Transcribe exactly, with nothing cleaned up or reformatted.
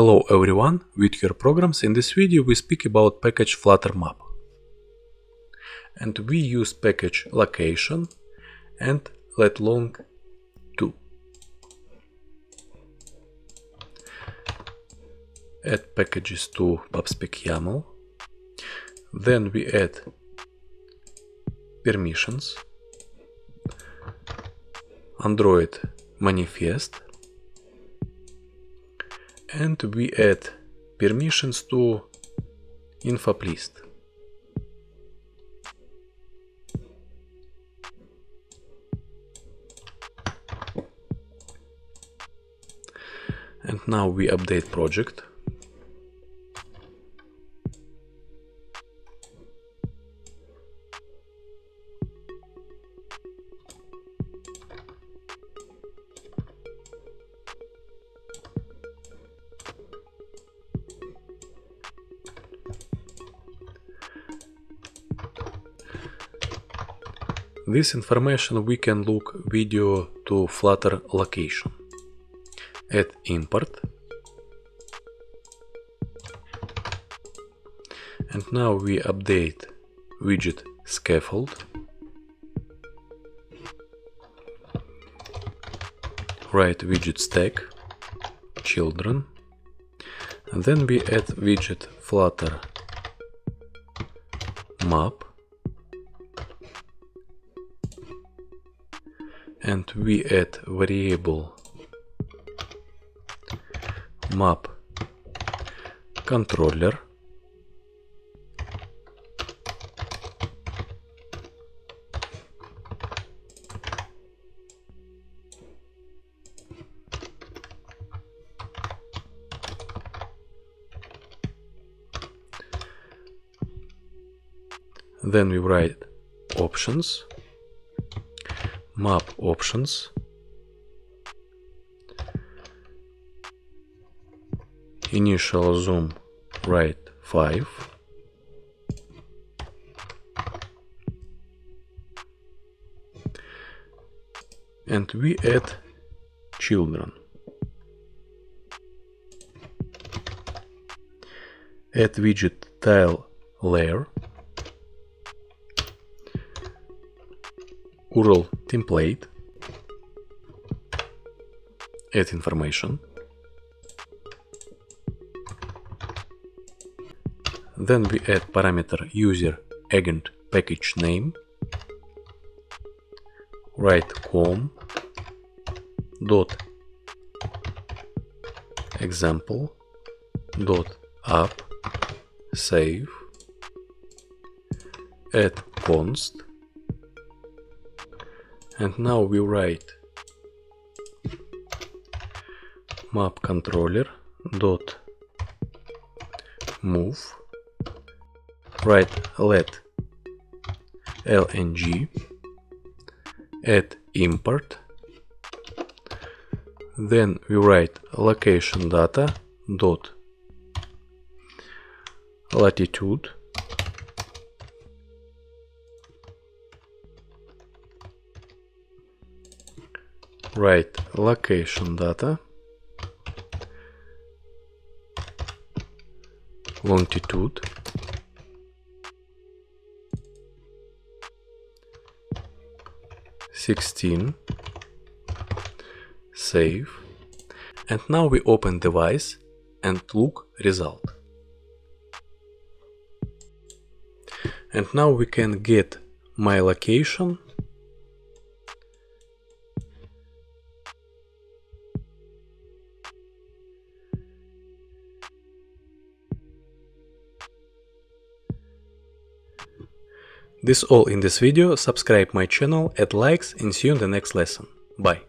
Hello everyone, with your programs in this video we speak about package flutter_map. And we use package location and latlong two. Add packages to pubspec.yaml. Then we add permissions, Android manifest, and we add permissions to infoplist. And now we update project. This information we can look video to Flutter location. Add import. And now we update widget scaffold. Write widget stack children. And then we add widget Flutter map. And we add variable mapController, then we write options map options, initial zoom right five, and we add children. Add widget TileLayer, U R L template, add information. Then we add parameter user agent package name, write com dot example dot app save, add const. And now we write mapController dot move, write let lng, add import, then we write location data dot latitude. Write location data longitude, sixteen, save, and now we open device and look result. And now we can get my location . This all in this video. Subscribe my channel, add likes, and see you in the next lesson. Bye!